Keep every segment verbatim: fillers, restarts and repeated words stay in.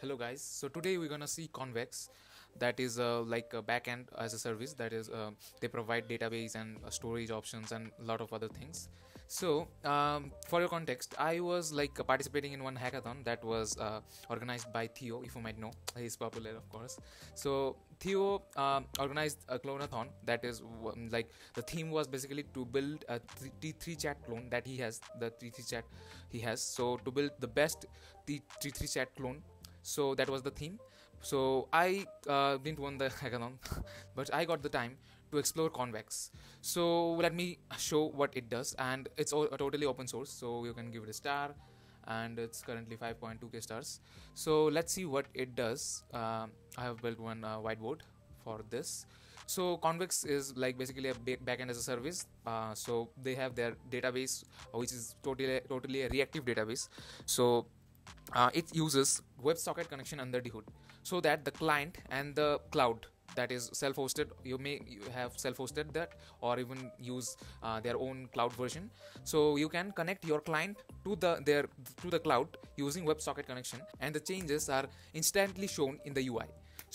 Hello guys, so today we're gonna see Convex, that is uh, like a backend as a service that is uh, they provide database and uh, storage options and a lot of other things. So um, for your context, I was like uh, participating in one hackathon that was uh, organized by Theo, if you might know, he's popular of course. So Theo um, organized a clonathon that is um, like the theme was basically to build a t three chat clone that he has, the t three chat he has. So to build the best t three chat clone. So that was the theme. So I uh, didn't won the hackathon, but I got the time to explore Convex. So let me show what it does, and it's all, uh, totally open source. So you can give it a star, and it's currently five point two K stars. So let's see what it does. Um, I have built one uh, whiteboard for this. So Convex is like basically a backend as a service. Uh, so they have their database, which is totally totally a reactive database. So Uh, it uses WebSocket connection under the hood, so that the client and the cloud that is self-hosted, you may you have self-hosted that or even use uh, their own cloud version. So you can connect your client to the their to the cloud using WebSocket connection, and the changes are instantly shown in the U I.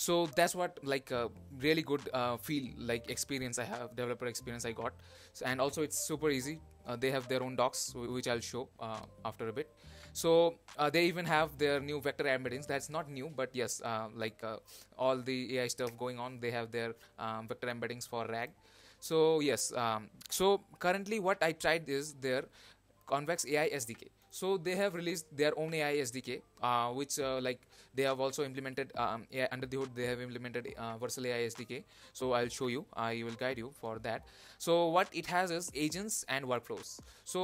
So that's what like a really good uh, feel like experience I have, developer experience I got. So, and also it's super easy. Uh, they have their own docs, which I'll show uh, after a bit. So uh, they even have their new vector embeddings. That's not new, but yes, uh, like uh, all the A I stuff going on, they have their um, vector embeddings for RAG. So yes, um, so currently what I tried is their Convex A I S D K. So they have released their own A I S D K, uh, which uh, like they have also implemented um, A I under the hood. They have implemented uh, Vercel A I S D K. So I'll show you. I will guide you for that. So what it has is agents and workflows. So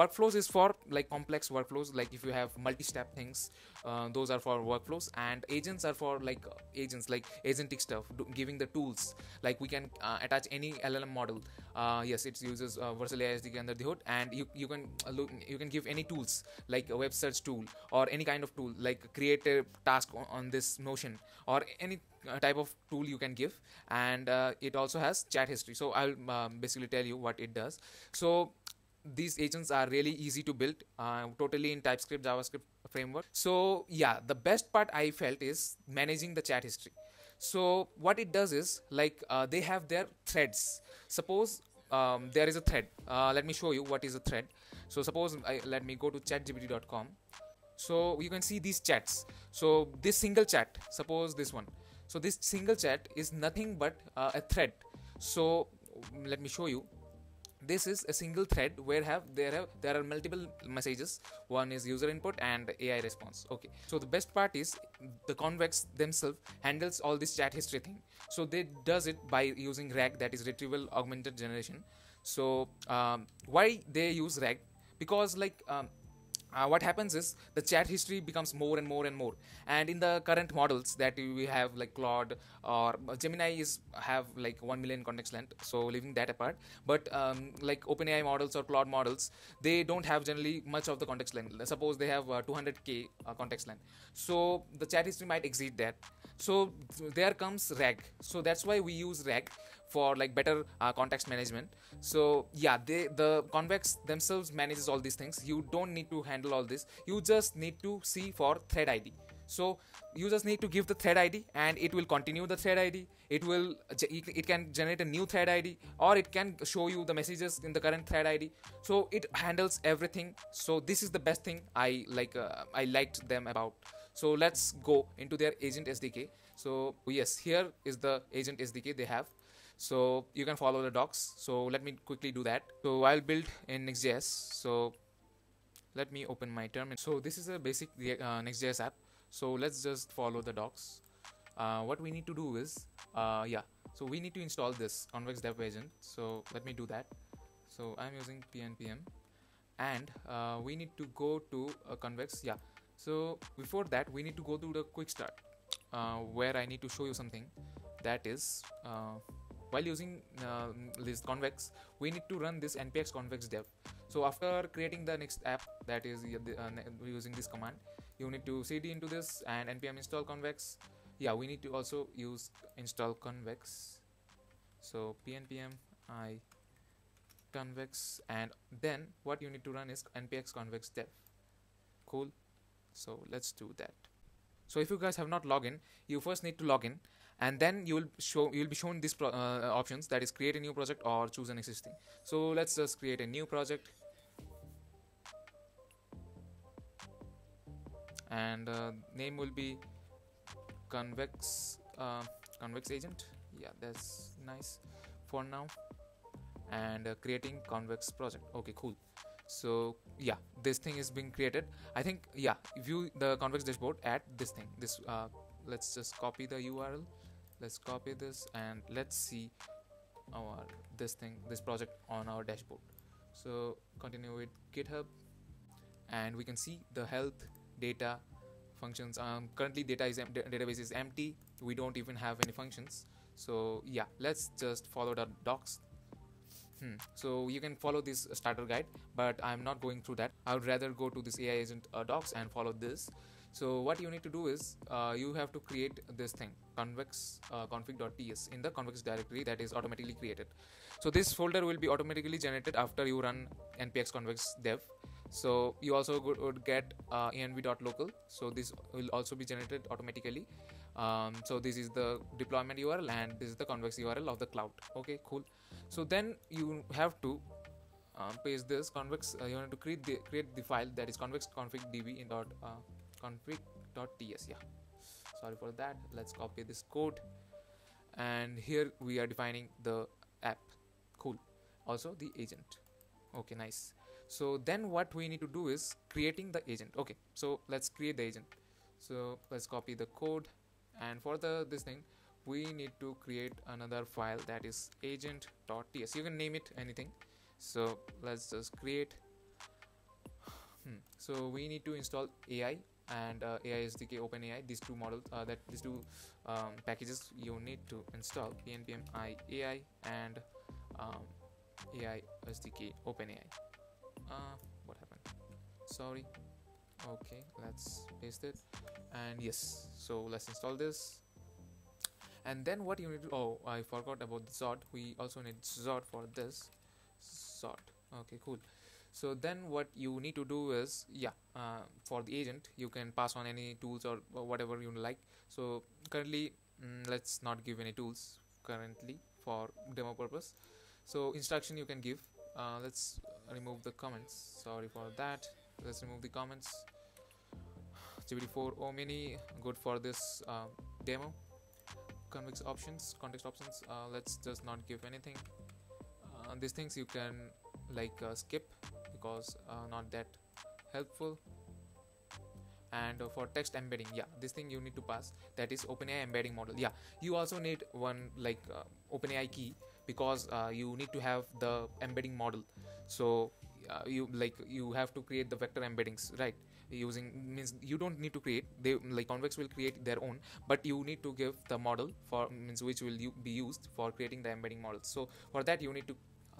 workflows is for like complex workflows. Like if you have multi-step things, uh, those are for workflows, and agents are for like agents, like agentic stuff, giving the tools. Like we can uh, attach any L L M model. Uh, yes, it uses uh, Vercel A I S D K under the hood, and you you can uh, look, you can give any tools like a web search tool or any kind of tool, like create a task on, on this Notion or any type of tool you can give. And uh, it also has chat history. So I'll um, basically tell you what it does. So these agents are really easy to build, uh, totally in TypeScript, JavaScript framework. So yeah, the best part I felt is managing the chat history. So what it does is like uh, they have their threads. Suppose Um, there is a thread. Uh, let me show you what is a thread. So suppose I, let me go to chat G P T dot com. So you can see these chats. So this single chat, suppose this one. So this single chat is nothing but uh, a thread. So let me show you. This is a single thread where have there have there are multiple messages. One is user input and A I response. Okay. So the best part is the Convex themselves handles all this chat history thing. So they does it by using RAG, that is retrieval augmented generation. So um, why they use RAG? Because like um, uh, what happens is the chat history becomes more and more and more. And in the current models that we have, like Claude or Gemini, is have like one million context length. So leaving that apart, but um, like OpenAI models or Claude models, they don't have generally much of the context length. Suppose they have uh, two hundred K uh, context length. So the chat history might exceed that. So there comes RAG. So that's why we use RAG for like better uh, context management. So yeah, they, the Convex themselves manages all these things. You don't need to handle all this. You just need to see for thread I D. So you just need to give the thread I D, and it will continue the thread I D. It will, it can generate a new thread I D, or it can show you the messages in the current thread I D. So it handles everything. So this is the best thing I like. Uh, I liked them about. So let's go into their agent S D K. So yes, here is the agent S D K they have. So you can follow the docs. So let me quickly do that. So I'll build in Next.js. So let me open my terminal. So this is a basic uh, Next.js app. So let's just follow the docs. Uh, what we need to do is, uh, yeah. So we need to install this Convex Dev Agent. So let me do that. So I'm using P N P M, and uh, we need to go to uh, Convex. Yeah. So before that, we need to go to the quick start, uh, where I need to show you something. That is, uh, while using uh, this Convex, we need to run this npx convex dev. So after creating the next app, that is uh, using this command, you need to cd into this and npm install convex. Yeah, we need to also use install convex. So pnpm I convex, and then what you need to run is npx convex dev. Cool. So let's do that. So if you guys have not logged in, you first need to log in, and then you will show you will be shown these pro uh, options, that is create a new project or choose an existing. So let's just create a new project, and uh, name will be Convex uh, Convex Agent. Yeah, that's nice for now. And uh, creating Convex project. Okay, cool. So yeah, this thing is being created. I think yeah, view the Convex dashboard at this thing. This uh, let's just copy the U R L. Let's copy this and let's see our this thing this project on our dashboard. So continue with GitHub, and we can see the health data functions. Um, currently data is database is empty. We don't even have any functions. So yeah, let's just follow the docs. Hmm. So you can follow this starter guide, but I'm not going through that. I would rather go to this A I agent uh, docs and follow this. So what you need to do is uh, you have to create this thing convex uh, config.ts in the convex directory that is automatically created. So this folder will be automatically generated after you run npx convex dev. So you also would get uh, env.local. So this will also be generated automatically. Um, so this is the deployment U R L, and this is the convex U R L of the cloud. Okay, cool. So then you have to uh, paste this convex. Uh, you want to create the create the file that is convex config db in dot uh, config.ts. Yeah, sorry for that. Let's copy this code, and here we are defining the app. Cool. Also the agent. Okay, nice. So then what we need to do is creating the agent. Okay, so let's create the agent. So let's copy the code. And for the this thing, we need to create another file that is agent.ts. You can name it anything. So let's just create. Hmm. So we need to install A I and uh, A I S D K, OpenAI. These two models, uh, that these two um, packages you need to install: pnpm A I and um, A I S D K, OpenAI. Uh, what happened? Sorry. Okay, let's paste it, and yes, so let's install this. And then what you need to, oh, I forgot about the Zod. We also need Zod for this. Zod. Okay, cool. So then what you need to do is, yeah, uh, for the agent you can pass on any tools or, or whatever you like. So currently mm, let's not give any tools currently for demo purpose. So instruction you can give. Uh, let's remove the comments. Sorry for that. Let's remove the comments. G P T four o mini, good for this uh, demo. Convex options, context options, uh, let's just not give anything. Uh, these things you can like uh, skip, because uh, not that helpful. And uh, for text embedding, yeah, this thing you need to pass, that is OpenAI embedding model. Yeah, you also need one like uh, OpenAI key, because uh, you need to have the embedding model. So Uh, you like you have to create the vector embeddings, right? Using means you don't need to create. They like Convex will create their own, but you need to give the model for means which will you be used for creating the embedding models. So for that you need to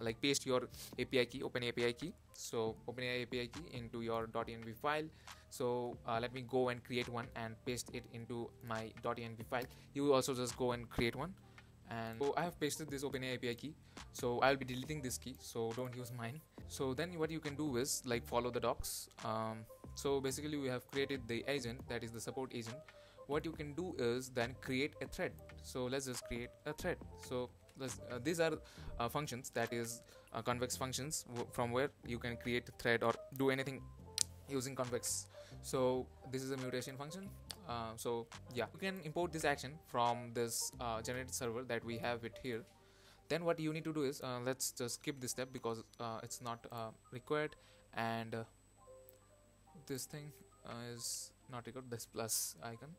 like paste your A P I key, open A P I key. So OpenAI A P I key into your .env file. So uh, let me go and create one and paste it into my .env file. You also just go and create one. And so I have pasted this OpenAI A P I key, so I'll be deleting this key, so don't use mine. So then what you can do is like follow the docs. Um, so basically we have created the agent, that is the support agent. What you can do is then create a thread. So let's just create a thread. So let's, uh, these are uh, functions, that is uh, convex functions from where you can create a thread or do anything using convex. So this is a mutation function. Uh, so yeah, you can import this action from this uh, generated server that we have it here. Then what you need to do is uh, let's just skip this step, because uh, it's not uh, required, and uh, this thing uh, is not required, this plus icon.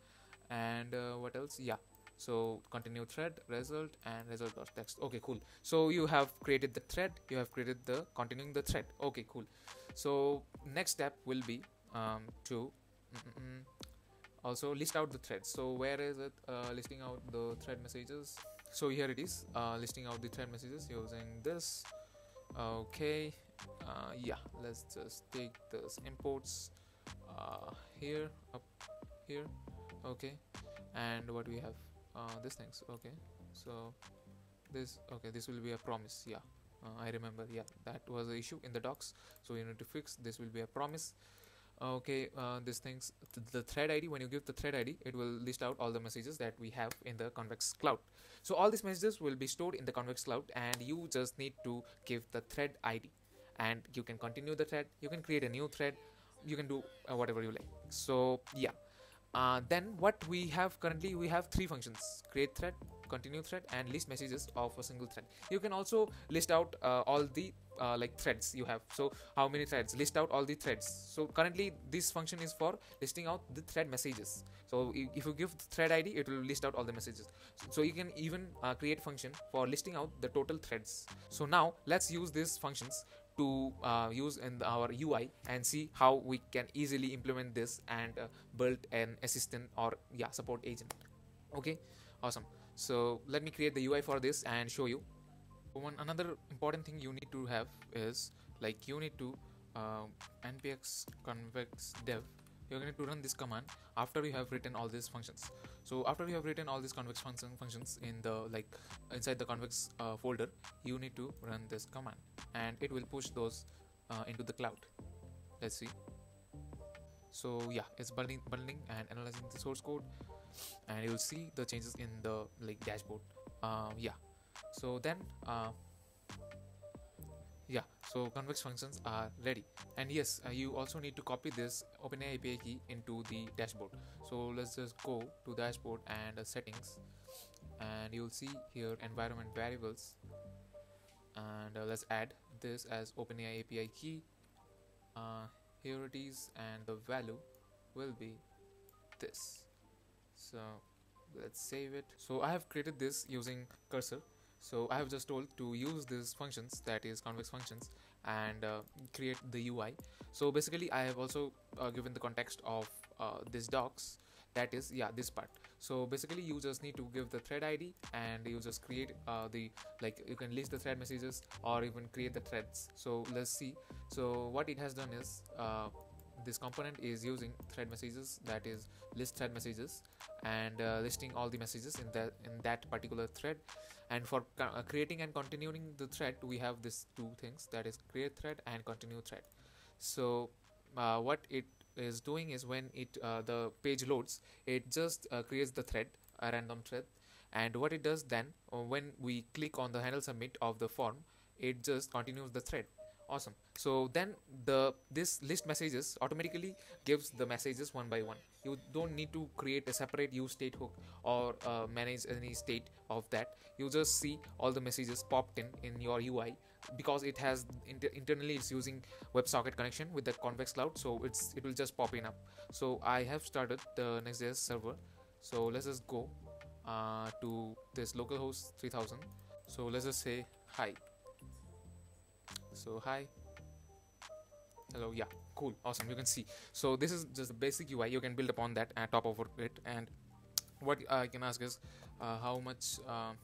And uh, what else? Yeah, so continue thread result and result.text. Okay, cool. So you have created the thread, you have created the continuing the thread. Okay, cool. So next step will be um, to mm-mm, also list out the threads. So where is it? Uh, listing out the thread messages. So here it is, uh, listing out the thread messages using this. Okay, uh, yeah, let's just take this imports uh, here, up here. Okay, and what we have uh, these things. Okay, so this, okay, this will be a promise. Yeah, uh, I remember. Yeah, that was the issue in the docs, so you need to fix. This will be a promise. Okay, uh, this thing's th the thread I D. When you give the thread I D, it will list out all the messages that we have in the Convex Cloud. So all these messages will be stored in the Convex Cloud, and you just need to give the thread I D, and you can continue the thread, you can create a new thread, you can do uh, whatever you like. So yeah, uh, then what we have currently, we have three functions: create thread, continue thread, and list messages of a single thread. You can also list out uh, all the Uh, like threads you have, so how many threads, list out all the threads. So currently this function is for listing out the thread messages. So if you give the thread I D, it will list out all the messages. So you can even uh, create function for listing out the total threads. So now let's use these functions to uh, use in our U I and see how we can easily implement this and uh, build an assistant or yeah support agent. Okay, awesome. So let me create the U I for this and show you. One another important thing you need to have is like you need to uh, npx convex dev. You're going to run this command after you have written all these functions. So after you have written all these convex function functions in the like inside the convex uh, folder, you need to run this command, and it will push those uh, into the cloud. Let's see. So yeah, it's bundling, bundling and analyzing the source code, and you'll see the changes in the like dashboard. Uh, yeah. So then uh, yeah so convex functions are ready, and yes, uh, you also need to copy this OpenAI A P I key into the dashboard. So let's just go to dashboard and uh, settings, and you'll see here environment variables, and uh, let's add this as OpenAI A P I key. Uh, here it is, and the value will be this. So let's save it. So I have created this using Cursor. So I have just told to use these functions, that is convex functions, and uh, create the U I. So basically I have also uh, given the context of uh, this docs, that is yeah this part. So basically you just need to give the thread I D, and you just create uh, the like you can list the thread messages or even create the threads. So let's see. So what it has done is uh, this component is using thread messages, that is list thread messages, and uh, listing all the messages in that in that particular thread. And for uh, creating and continuing the thread, we have this two things, that is create thread and continue thread. So uh, what it is doing is when it uh, the page loads, it just uh, creates the thread, a random thread, and what it does then uh, when we click on the handle submit of the form, it just continues the thread. Awesome. So then the this list messages automatically gives the messages one by one. You don't need to create a separate use state hook or uh, manage any state of that. You just see all the messages popped in in your U I, because it has inter internally it's using WebSocket connection with the Convex Cloud, so it's it will just pop in up. So I have started the Next.js server. So let's just go uh, to this localhost three thousand. So let's just say hi. So hi, hello, yeah, cool, awesome. You can see, so this is just the basic U I. You can build upon that and top over it. And what uh, I can ask is uh, how much uh,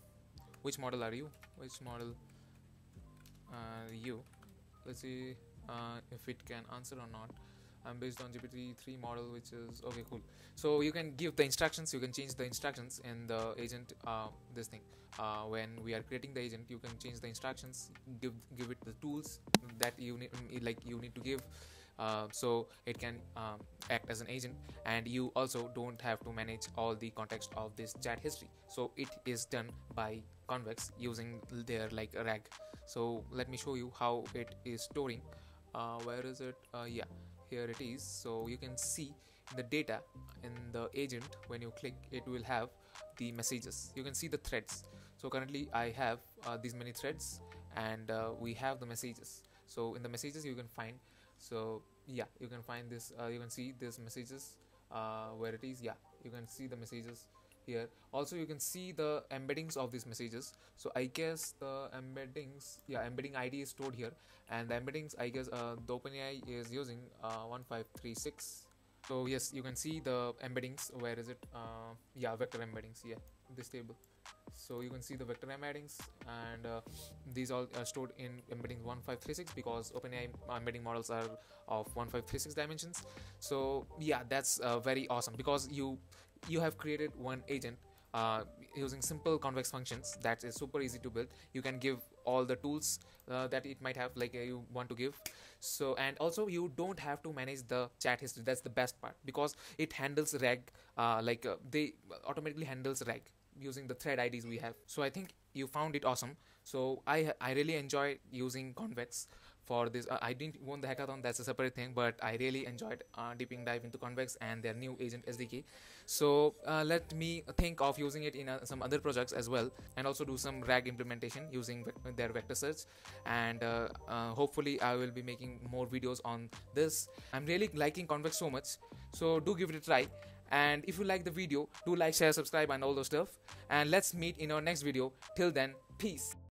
which model are you which model are you let's see uh, if it can answer or not. I'm based on G P T three model, which is okay, cool. So you can give the instructions, you can change the instructions in the agent. Uh, this thing uh, when we are creating the agent, you can change the instructions, give give it the tools that you need, like you need to give, uh, so it can um, act as an agent. And you also don't have to manage all the context of this chat history, so it is done by Convex using their like RAG. So let me show you how it is storing. Uh, where is it? Uh, yeah, here it is. So you can see the data in the agent. When you click, it will have the messages. You can see the threads. So currently I have uh, these many threads, and uh, we have the messages. So in the messages you can find, so yeah, you can find this, uh, you can see this messages, uh, where it is. Yeah, you can see the messages here. Also you can see the embeddings of these messages. So I guess the embeddings, yeah, embedding I D is stored here, and the embeddings, I guess uh, the OpenAI is using uh, one five three six. So yes, you can see the embeddings. Where is it? Uh, yeah, vector embeddings. Yeah, this table. So you can see the vector embeddings, and uh, these all are stored in embedding one five three six, because OpenAI embedding models are of one five three six dimensions. So yeah, that's uh, very awesome, because you you have created one agent uh, using simple convex functions that is super easy to build. You can give all the tools uh, that it might have, like uh, you want to give. So, and also you don't have to manage the chat history. That's the best part, because it handles RAG, uh, like uh, they automatically handles RAG using the thread I Ds we have. So I think you found it awesome. So I, I really enjoy using Convex for this. Uh, I didn't won the hackathon, that's a separate thing, but I really enjoyed uh, deeping dive into Convex and their new agent S D K. So uh, let me think of using it in uh, some other projects as well, and also do some RAG implementation using ve their vector search. And uh, uh, hopefully I will be making more videos on this. I'm really liking Convex so much, so do give it a try. And if you like the video, do like, share, subscribe and all those stuff. And let's meet in our next video. Till then, peace.